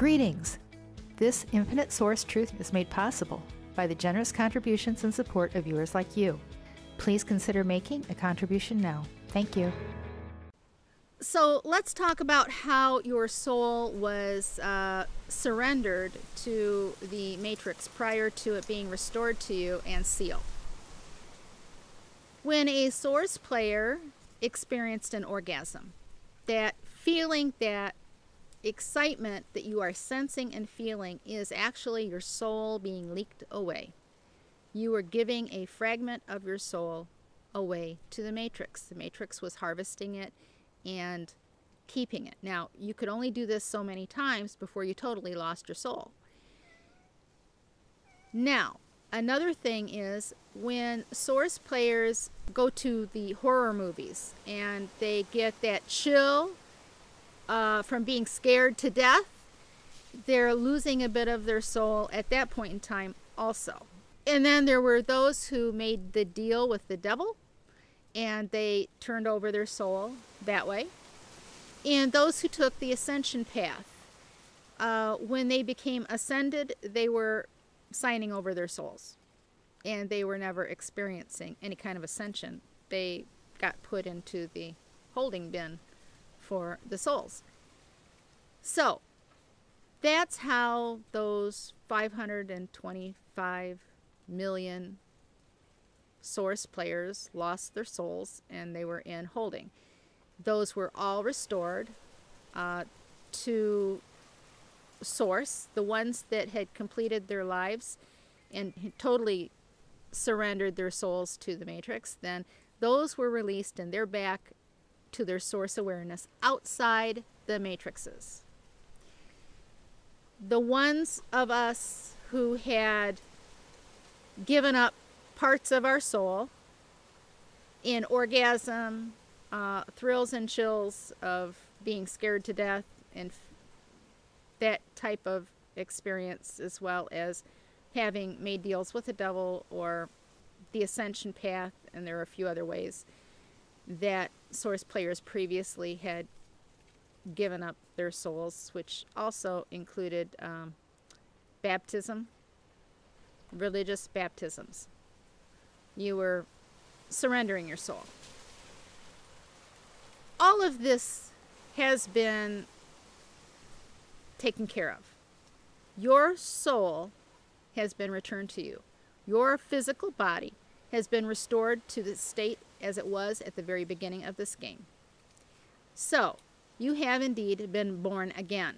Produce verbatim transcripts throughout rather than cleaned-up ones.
Greetings! This Infinite Source Truth is made possible by the generous contributions and support of viewers like you. Please consider making a contribution now. Thank you. So let's talk about how your soul was uh, surrendered to the Matrix prior to it being restored to you and sealed. When a Source player experienced an orgasm, that feeling, that excitement that you are sensing and feeling is actually your soul being leaked away. You were giving a fragment of your soul away to the Matrix. The Matrix was harvesting it and keeping it. Now, you could only do this so many times before you totally lost your soul. Now, another thing is when Source players go to the horror movies and they get that chill Uh, from being scared to death, they're losing a bit of their soul at that point in time also. And then there were those who made the deal with the devil and they turned over their soul that way. And those who took the ascension path, uh, when they became ascended, they were signing over their souls and they were never experiencing any kind of ascension. They got put into the holding bin for the souls. So that's how those five hundred twenty-five million Source players lost their souls and they were in holding. Those were all restored uh, to Source. The ones that had completed their lives and totally surrendered their souls to the Matrix, then those were released and they're back to their source awareness outside the matrices. The ones of us who had given up parts of our soul in orgasm, uh, thrills and chills of being scared to death and that type of experience, as well as having made deals with the devil or the ascension path, and there are a few other ways that Source players previously had given up their souls, which also included um, baptism, religious baptisms. You were surrendering your soul. All of this has been taken care of. Your soul has been returned to you. Your physical body has been restored to the state as it was at the very beginning of this game. So, you have indeed been born again.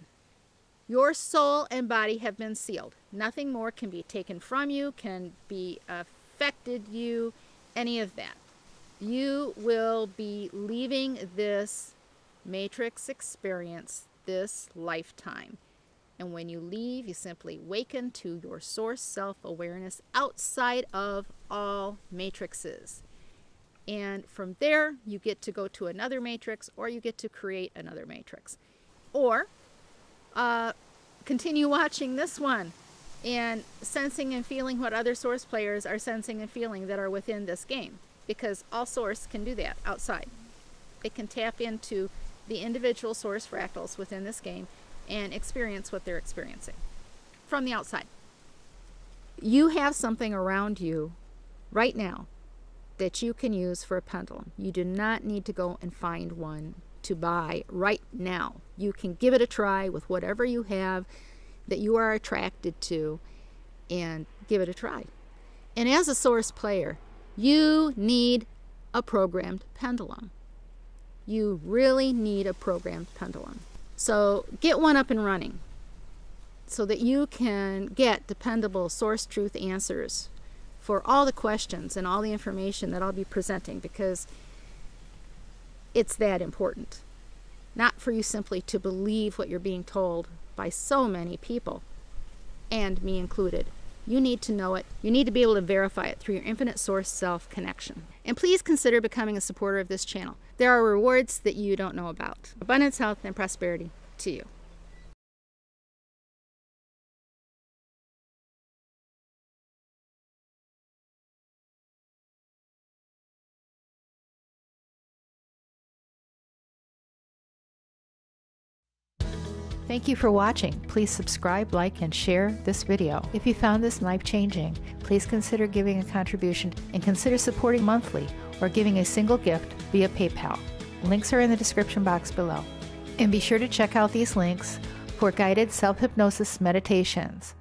Your soul and body have been sealed. Nothing more can be taken from you, can be affected you, any of that. You will be leaving this Matrix experience this lifetime. And when you leave, you simply waken to your source self-awareness outside of all matrices. And from there, you get to go to another matrix, or you get to create another matrix. Or uh, continue watching this one and sensing and feeling what other Source players are sensing and feeling that are within this game. Because all Source can do that outside. It can tap into the individual Source fractals within this game and experience what they're experiencing from the outside. You have something around you right now that you can use for a pendulum. You do not need to go and find one to buy right now. You can give it a try with whatever you have that you are attracted to, and give it a try. And as a Source player, you need a programmed pendulum. You really need a programmed pendulum. So get one up and running so that you can get dependable Source truth answers for all the questions and all the information that I'll be presenting, because it's that important. Not for you simply to believe what you're being told by so many people, and me included. You need to know it. You need to be able to verify it through your Infinite Source Self connection. And please consider becoming a supporter of this channel. There are rewards that you don't know about. Abundance, health, and prosperity to you. Thank you for watching. Please subscribe, like, and share this video. If you found this life-changing, please consider giving a contribution and consider supporting monthly or giving a single gift via PayPal. Links are in the description box below. And be sure to check out these links for guided self-hypnosis meditations.